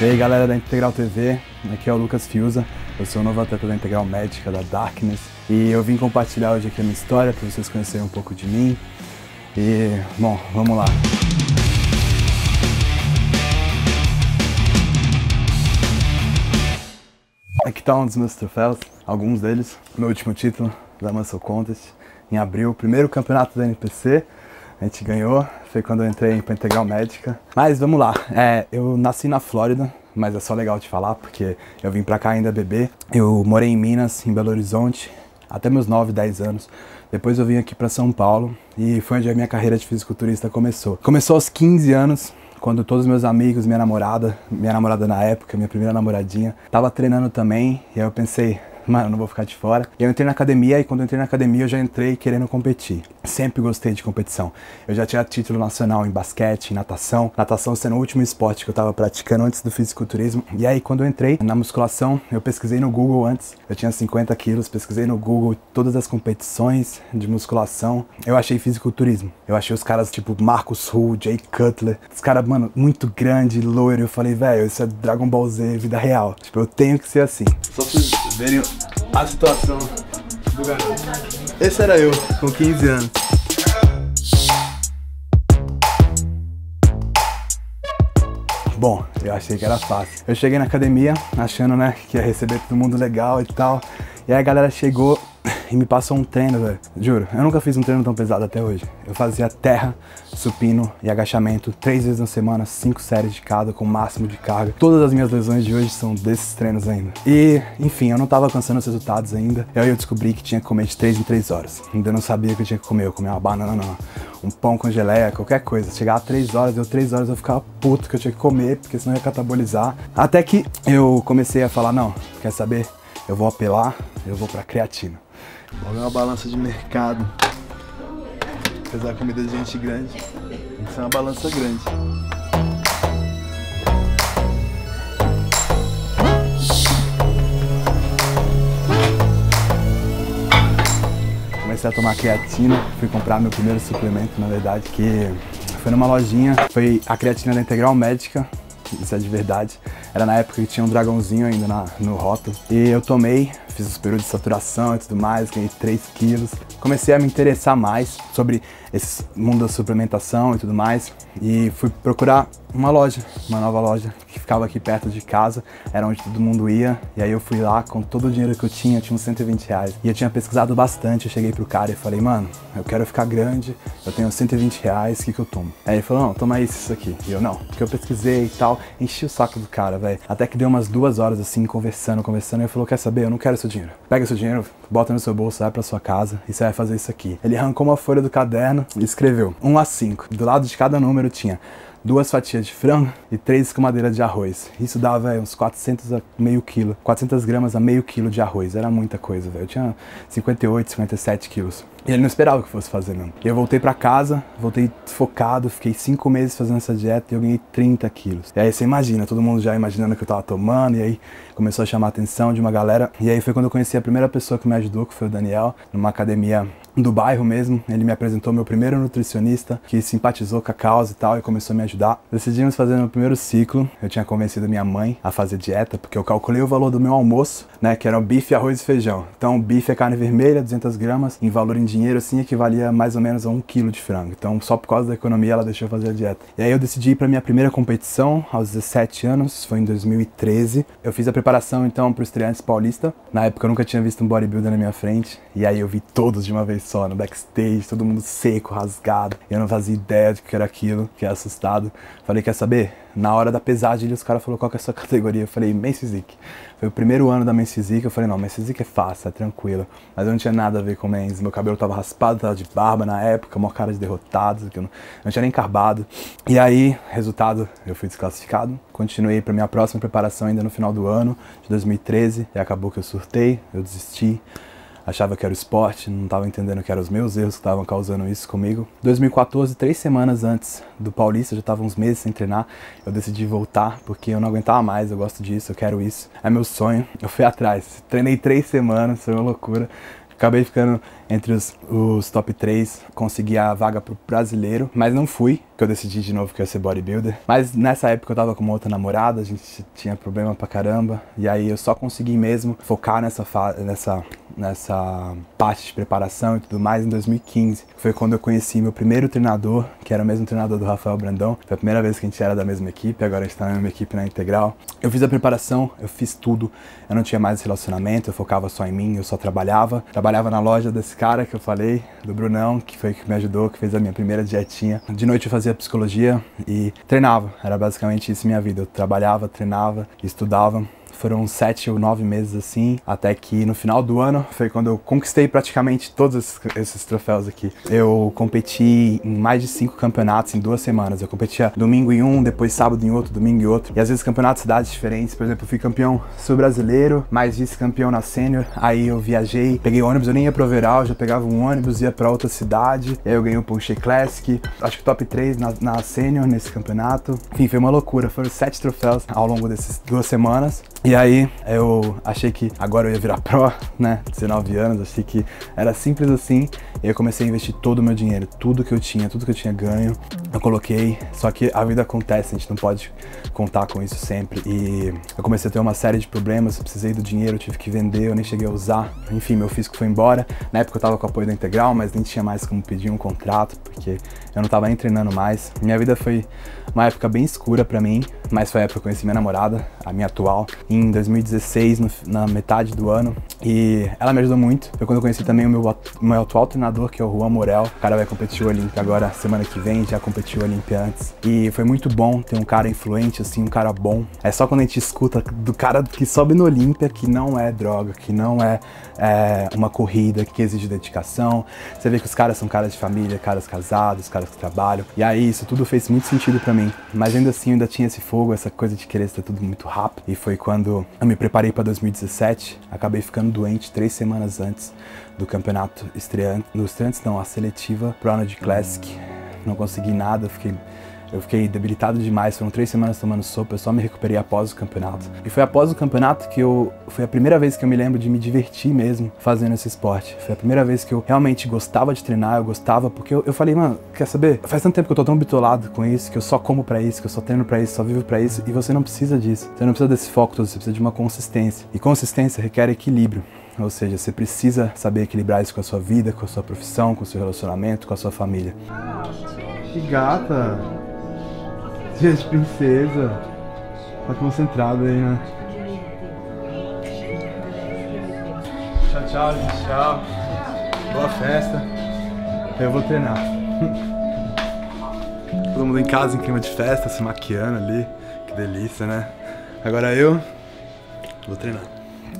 E aí galera da Integral TV, aqui é o Lucas Fiuza, eu sou o novo atleta da Integral Médica, da Darkness, e eu vim compartilhar hoje aqui a minha história para vocês conhecerem um pouco de mim. E, bom, vamos lá. Aqui tá um dos meus troféus, alguns deles, meu último título da Muscle Contest, em abril, primeiro campeonato da NPC. A gente ganhou, foi quando eu entrei para Integral Médica. Mas vamos lá, eu nasci na Flórida, mas é só legal te falar, porque eu vim pra cá ainda bebê. Eu morei em Minas, em Belo Horizonte, até meus 9, 10 anos. Depois eu vim aqui pra São Paulo e foi onde a minha carreira de fisiculturista começou. Começou aos 15 anos, quando todos meus amigos, minha namorada na época, minha primeira namoradinha, tava treinando também, e aí eu pensei, mano, eu não vou ficar de fora. Eu entrei na academia e quando eu entrei na academia eu já entrei querendo competir. Sempre gostei de competição. Eu já tinha título nacional em basquete, em natação. Natação sendo o último esporte que eu tava praticando antes do fisiculturismo. E aí quando eu entrei na musculação, eu pesquisei no Google antes. Eu tinha 50 quilos, pesquisei no Google todas as competições de musculação. Eu achei fisiculturismo. Eu achei os caras tipo Marcos Ru, Jay Cutler. Os caras, mano, muito grande, loiro. Eu falei, velho, isso é Dragon Ball Z, vida real. Tipo, eu tenho que ser assim. Só pra vocês verem a situação do garoto. Esse era eu, com 15 anos. Bom, eu achei que era fácil. Eu cheguei na academia, achando, né, que ia receber todo mundo legal e tal. E aí a galera chegou e me passou um treino, velho. Juro, eu nunca fiz um treino tão pesado até hoje. Eu fazia terra, supino e agachamento 3 vezes na semana, 5 séries de cada, com o máximo de carga. Todas as minhas lesões de hoje são desses treinos ainda. E, enfim, eu não tava alcançando os resultados ainda. E aí eu descobri que tinha que comer de 3 em 3 horas. Ainda não sabia o que eu tinha que comer. Eu comia uma banana, não, um pão com geleia, qualquer coisa. Chegava 3 horas, deu 3 horas, eu ficava puto que eu tinha que comer, porque senão ia catabolizar. Até que eu comecei a falar, não, quer saber? Eu vou apelar, eu vou pra creatina. Logo é uma balança de mercado. Pesar comida de gente grande. Tem que ser uma balança grande. Comecei a tomar creatina, fui comprar meu primeiro suplemento, na verdade, que foi numa lojinha, foi a creatina da Integral Médica. Isso é de verdade. Era na época que tinha um dragãozinho ainda no rótulo. E eu tomei, fiz os períodos de saturação e tudo mais, ganhei 3 quilos. Comecei a me interessar mais sobre esse mundo da suplementação e tudo mais. E fui procurar uma loja, uma nova loja, que ficava aqui perto de casa. Era onde todo mundo ia. E aí eu fui lá com todo o dinheiro que eu tinha uns 120 reais. E eu tinha pesquisado bastante. Eu cheguei pro cara e falei, mano, eu quero ficar grande, eu tenho 120 reais, o que que eu tomo? Aí ele falou, não, toma isso aqui. E eu, não, porque eu pesquisei e tal. Enchi o saco do cara, velho. Até que deu umas 2 horas assim, conversando. E ele falou, quer saber? Eu não quero seu dinheiro. Pega seu dinheiro, bota no seu bolso, vai pra sua casa e você vai fazer isso aqui. Ele arrancou uma folha do caderno e escreveu 1 a 5. Do lado de cada número tinha 2 fatias de frango e 3 escumadeiras de arroz. Isso dava, véio, uns 400 a meio quilo. 400 gramas a meio quilo de arroz. Era muita coisa, velho. Eu tinha 58, 57 quilos. E ele não esperava que eu fosse fazer, não. E eu voltei pra casa, voltei focado, fiquei 5 meses fazendo essa dieta e eu ganhei 30 quilos. E aí você imagina, todo mundo já imaginando que eu tava tomando, e aí começou a chamar a atenção de uma galera. E aí foi quando eu conheci a primeira pessoa que me ajudou, que foi o Daniel, numa academia do bairro mesmo. Ele me apresentou meu primeiro nutricionista, que simpatizou com a causa e tal, e começou a me ajudar. Decidimos fazer meu primeiro ciclo. Eu tinha convencido minha mãe a fazer dieta, porque eu calculei o valor do meu almoço, né, que era o bife, arroz e feijão. Então o bife é carne vermelha, 200 gramas, em valor em dinheiro assim equivalia mais ou menos a 1 quilo de frango. Então só por causa da economia ela deixou eu fazer a dieta. E aí eu decidi ir pra minha primeira competição aos 17 anos, foi em 2013. Eu fiz a preparação então pro Estreantes Paulista. Na época eu nunca tinha visto um bodybuilder na minha frente, e aí eu vi todos de uma vez só, no backstage, todo mundo seco, rasgado. Eu não fazia ideia de que era aquilo, fiquei assustado. Falei, quer saber? Na hora da pesagem, os caras falaram, qual que é a sua categoria? Eu falei, Men's Physique. Foi o primeiro ano da Men's Physique, eu falei, não, Men's Physique é fácil, é tranquilo. Mas eu não tinha nada a ver com Men's, meu cabelo tava raspado, tava de barba na época, uma cara de derrotado, que eu não tinha nem carbado. E aí, resultado, eu fui desclassificado. Continuei pra minha próxima preparação ainda no final do ano, de 2013, e acabou que eu surtei, eu desisti. Achava que era o esporte, não estava entendendo que eram os meus erros que estavam causando isso comigo. 2014, 3 semanas antes do Paulista, eu já estava uns meses sem treinar. Eu decidi voltar porque eu não aguentava mais, eu gosto disso, eu quero isso. É meu sonho, eu fui atrás. Treinei 3 semanas, foi uma loucura. Acabei ficando entre os top 3, consegui a vaga pro brasileiro, mas não fui. que eu decidi de novo que eu ia ser bodybuilder. Mas nessa época eu tava com uma outra namorada, a gente tinha problema pra caramba. E aí eu só consegui mesmo focar nessa parte de preparação e tudo mais em 2015. Foi quando eu conheci meu primeiro treinador, que era o mesmo treinador do Rafael Brandão. Foi a primeira vez que a gente era da mesma equipe, agora a gente tá na mesma equipe na Integral. Eu fiz a preparação, eu fiz tudo. Eu não tinha mais esse relacionamento, eu focava só em mim, eu só trabalhava. Trabalhava na loja desse cara que eu falei, do Brunão, que foi que me ajudou, que fez a minha primeira dietinha. De noite eu fazia psicologia e treinava. Era basicamente isso minha vida. Eu trabalhava, treinava, estudava. Foram 7 ou 9 meses assim, até que no final do ano foi quando eu conquistei praticamente todos esses troféus aqui. Eu competi em mais de 5 campeonatos em 2 semanas. Eu competia domingo em um, depois sábado em outro, domingo em outro. E às vezes campeonatos de cidades diferentes. Por exemplo, eu fui campeão sul-brasileiro, mas vice-campeão na sênior. Aí eu viajei, peguei ônibus, eu nem ia pro overall, já pegava um ônibus, ia pra outra cidade. Aí eu ganhei o Pulshi Classic, acho que top 3 na sênior nesse campeonato. Enfim, foi uma loucura. Foram 7 troféus ao longo dessas 2 semanas. E aí eu achei que agora eu ia virar pró, né, 19 anos, achei que era simples assim. E eu comecei a investir todo o meu dinheiro, tudo que eu tinha ganho, eu coloquei. Só que a vida acontece, a gente não pode contar com isso sempre. E eu comecei a ter uma série de problemas, eu precisei do dinheiro, eu tive que vender, eu nem cheguei a usar. Enfim, meu físico foi embora. Na época eu tava com o apoio da Integral, mas nem tinha mais como pedir um contrato, porque eu não tava nem treinando mais. Minha vida foi uma época bem escura pra mim, mas foi a época que eu conheci minha namorada, a minha atual, em 2016, na metade do ano, e ela me ajudou muito. Foi quando eu conheci também o meu atual treinador, que é o Ruan Morel. O cara vai competir o Olympia agora, semana que vem, já competiu o Olympia antes. E foi muito bom ter um cara influente, assim, um cara bom. É só quando a gente escuta do cara que sobe no Olympia, que não é droga, que não é uma corrida, que exige dedicação. Você vê que os caras são caras de família, caras casados, caras que trabalham. E aí isso tudo fez muito sentido pra mim. Mas ainda assim, eu ainda tinha esse fogo, essa coisa de querer ser tudo muito rápido. E foi quando eu me preparei para 2017, acabei ficando doente 3 semanas antes do campeonato estreante, no estreante não, a seletiva pro Arnold Classic. Não consegui nada, eu fiquei debilitado demais, foram 3 semanas tomando sopa, eu só me recuperei após o campeonato. E foi após o campeonato que foi a primeira vez que eu me lembro de me divertir mesmo fazendo esse esporte. Foi a primeira vez que eu realmente gostava de treinar, eu gostava, porque eu falei, mano, quer saber? Faz tanto tempo que eu tô tão bitolado com isso, que eu só como pra isso, que eu só treino pra isso, só vivo pra isso, e você não precisa disso. Você não precisa desse foco todo, você precisa de uma consistência. E consistência requer equilíbrio. Ou seja, você precisa saber equilibrar isso com a sua vida, com a sua profissão, com o seu relacionamento, com a sua família. Que gata! Gente, princesa, tá concentrada aí, né? Tchau, tchau, gente, tchau. Boa festa. Eu vou treinar. Todo mundo em casa, em clima de festa, se maquiando ali. Que delícia, né? Agora eu vou treinar.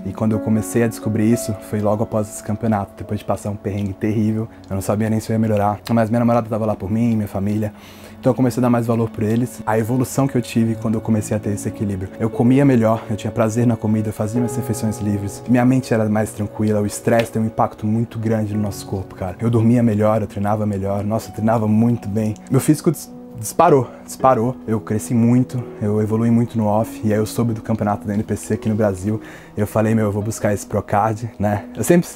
E quando eu comecei a descobrir isso, foi logo após esse campeonato, depois de passar um perrengue terrível. Eu não sabia nem se eu ia melhorar, mas minha namorada estava lá por mim, minha família. Então eu comecei a dar mais valor por eles. A evolução que eu tive quando eu comecei a ter esse equilíbrio. Eu comia melhor, eu tinha prazer na comida, eu fazia minhas refeições livres. Minha mente era mais tranquila, o estresse tem um impacto muito grande no nosso corpo, cara. Eu dormia melhor, eu treinava melhor, nossa, eu treinava muito bem. Meu físico disparou, eu cresci muito, eu evolui muito no off, e aí eu soube do campeonato da NPC aqui no Brasil, eu falei, meu, eu vou buscar esse Procard, né? Eu sempre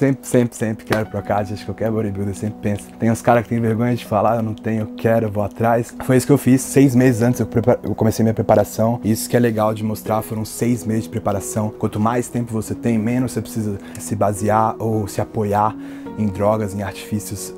quero Procard, acho que qualquer bodybuilder sempre pensa. Tem uns caras que tem vergonha de falar, eu não tenho, eu quero, eu vou atrás. Foi isso que eu fiz, 6 meses antes eu comecei minha preparação, isso que é legal de mostrar, foram 6 meses de preparação. Quanto mais tempo você tem, menos você precisa se basear ou se apoiar em drogas, em artifícios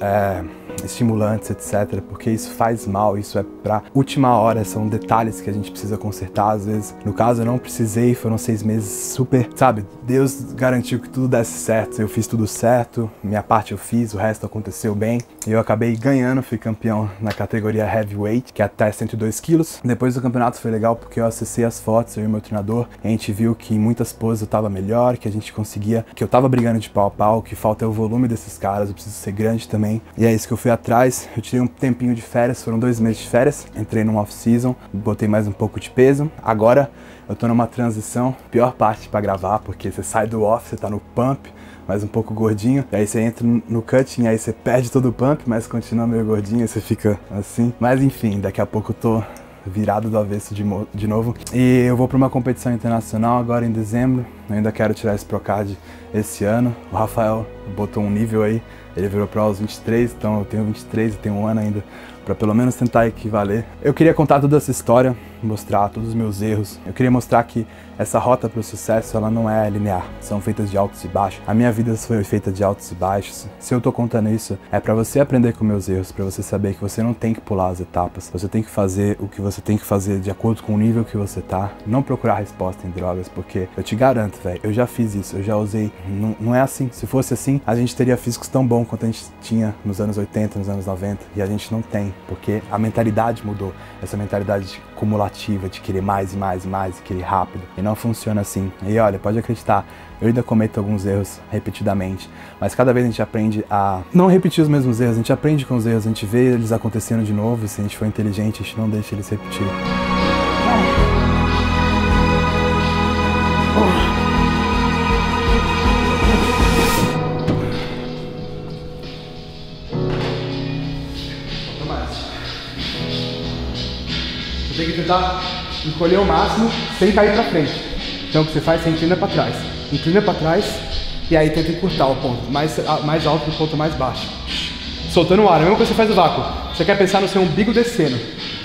estimulantes, etc, porque isso faz mal, isso é pra última hora, são detalhes que a gente precisa consertar às vezes. No caso eu não precisei, foram 6 meses super, sabe, Deus garantiu que tudo desse certo, eu fiz tudo certo, minha parte eu fiz, o resto aconteceu bem, e eu acabei ganhando, fui campeão na categoria heavyweight, que é até 102 quilos. Depois do campeonato foi legal porque eu acessei as fotos, eu e meu treinador, a gente viu que em muitas poses eu tava melhor, que a gente conseguia, que eu tava brigando de pau a pau, que falta é o volume desses caras, eu preciso ser grande também, e é isso que eu fui atrás. Eu tirei um tempinho de férias, foram 2 meses de férias, entrei num off-season, botei mais um pouco de peso. Agora eu tô numa transição, pior parte pra gravar, porque você sai do off, você tá no pump, mas um pouco gordinho, e aí você entra no cutting, aí você perde todo o pump, mas continua meio gordinho, você fica assim. Mas enfim, daqui a pouco eu tô virado do avesso de novo. E eu vou para uma competição internacional agora em dezembro. Eu ainda quero tirar esse Procard esse ano. O Rafael botou um nível aí, ele virou pro aos 23, então eu tenho 23 e tenho um ano ainda para pelo menos tentar equivaler. Eu queria contar toda essa história, mostrar todos os meus erros. Eu queria mostrar que essa rota para o sucesso, ela não é linear, são feitas de altos e baixos. A minha vida foi feita de altos e baixos. Se eu tô contando isso, é para você aprender com meus erros, para você saber que você não tem que pular as etapas, você tem que fazer o que você tem que fazer de acordo com o nível que você tá, não procurar resposta em drogas, porque eu te garanto, velho, eu já fiz isso, eu já usei, não é assim. Se fosse assim, a gente teria físicos tão bons quanto a gente tinha nos anos 80, nos anos 90, e a gente não tem, porque a mentalidade mudou, essa mentalidade acumulativa de querer mais e mais e mais, e querer rápido, e não funciona assim. E olha, pode acreditar, eu ainda cometo alguns erros repetidamente, mas cada vez a gente aprende a não repetir os mesmos erros, a gente aprende com os erros, a gente vê eles acontecendo de novo, e se a gente for inteligente, a gente não deixa eles repetir. Você tem que tentar encolher o máximo sem cair pra frente. Então o que você faz, você inclina pra trás. Inclina pra trás e aí tenta encurtar o ponto mais alto que o ponto mais baixo. Soltando o ar, é o mesmo que você faz o vácuo. Você quer pensar no seu umbigo descendo.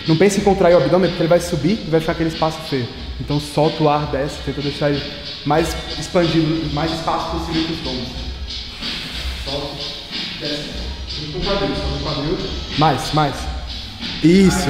Não pense em contrair o abdômen porque ele vai subir e vai ficar aquele espaço feio. Então solta o ar, desce, tenta deixar ele mais expandido, mais espaço possível que os donos. Solta, desce. Com o quadril, com o quadril. Mais. Isso,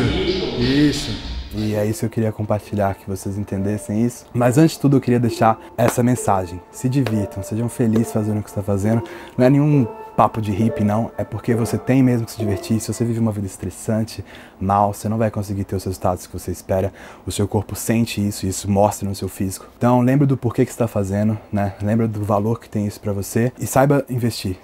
isso. E é isso que eu queria compartilhar, que vocês entendessem isso. Mas antes de tudo, eu queria deixar essa mensagem. Se divirtam, sejam felizes fazendo o que você está fazendo. Não é nenhum papo de hippie, não. É porque você tem mesmo que se divertir. Se você vive uma vida estressante, mal, você não vai conseguir ter os resultados que você espera. O seu corpo sente isso e isso mostra no seu físico. Então, lembra do porquê que você está fazendo, né? Lembra do valor que tem isso para você. E saiba investir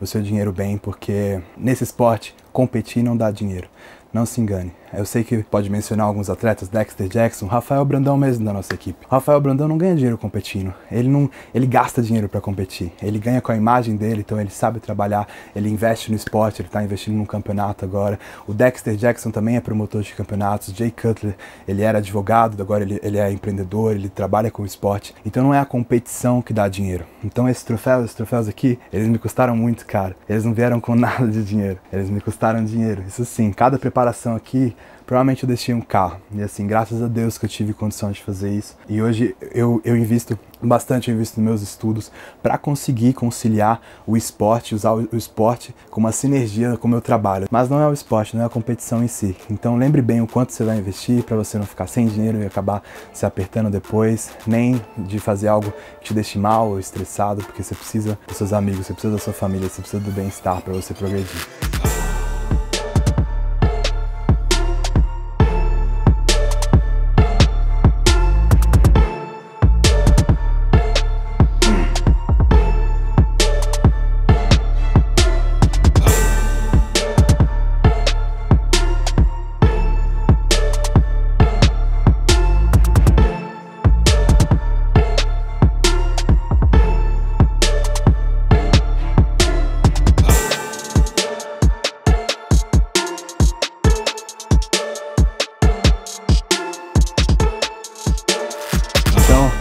o seu dinheiro bem, porque nesse esporte, competir não dá dinheiro. Não se engane. Eu sei que pode mencionar alguns atletas, Dexter Jackson, Rafael Brandão mesmo da nossa equipe. Rafael Brandão não ganha dinheiro competindo. Ele gasta dinheiro para competir. Ele ganha com a imagem dele, então ele sabe trabalhar, ele investe no esporte, ele tá investindo num campeonato agora. O Dexter Jackson também é promotor de campeonatos. Jay Cutler, ele era advogado, agora ele é empreendedor, ele trabalha com o esporte. Então não é a competição que dá dinheiro. Então esses troféus aqui, eles me custaram muito caro. Eles não vieram com nada de dinheiro. Eles me custaram dinheiro. Isso sim, cada preparação aqui, provavelmente eu deixei um carro. E assim, graças a Deus que eu tive condição de fazer isso. E hoje eu invisto bastante, eu invisto nos meus estudos para conseguir conciliar o esporte, usar o esporte como uma sinergia com o meu trabalho. Mas não é o esporte, não é a competição em si. Então lembre bem o quanto você vai investir para você não ficar sem dinheiro e acabar se apertando depois, nem de fazer algo que te deixe mal ou estressado, porque você precisa dos seus amigos, você precisa da sua família, você precisa do bem-estar para você progredir.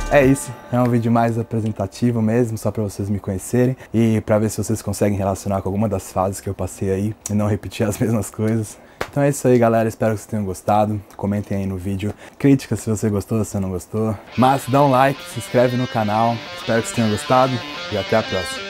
É isso, é um vídeo mais apresentativo mesmo, só para vocês me conhecerem e para ver se vocês conseguem relacionar com alguma das fases que eu passei aí e não repetir as mesmas coisas. Então é isso aí, galera, espero que vocês tenham gostado, comentem aí no vídeo, crítica se você gostou, se não gostou, mas dá um like, se inscreve no canal, espero que vocês tenham gostado e até a próxima.